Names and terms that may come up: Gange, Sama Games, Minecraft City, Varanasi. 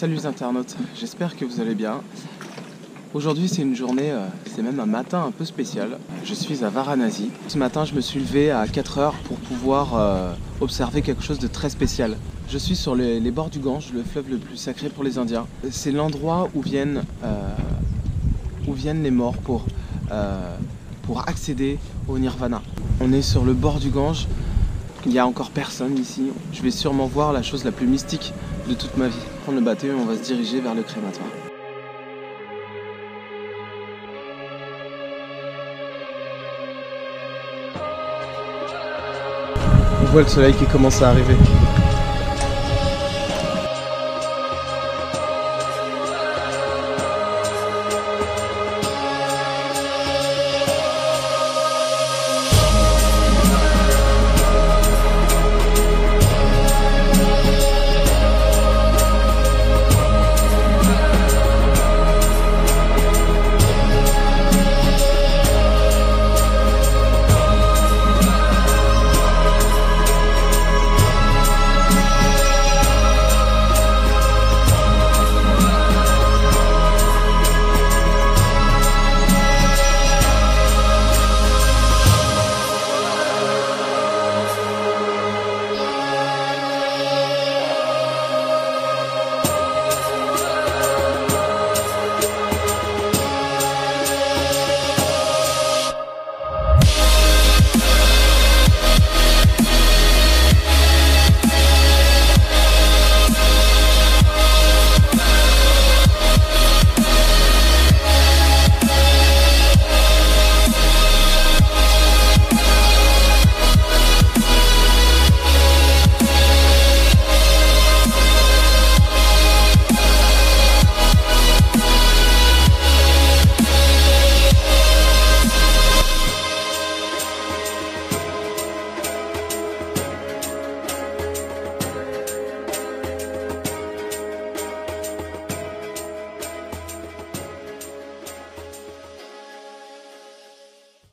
Salut les internautes, j'espère que vous allez bien. Aujourd'hui c'est une journée, c'est même un matin un peu spécial. Je suis à Varanasi. Ce matin je me suis levé à 4 h pour pouvoir observer quelque chose de très spécial. Je suis sur les bords du Gange, le fleuve le plus sacré pour les Indiens. C'est l'endroit où viennent les morts pour accéder au nirvana. On est sur le bord du Gange, il n'y a encore personne ici. Je vais sûrement voir la chose la plus mystique de toute ma vie. Prendre le bateau et on va se diriger vers le crématoire. On voit le soleil qui commence à arriver.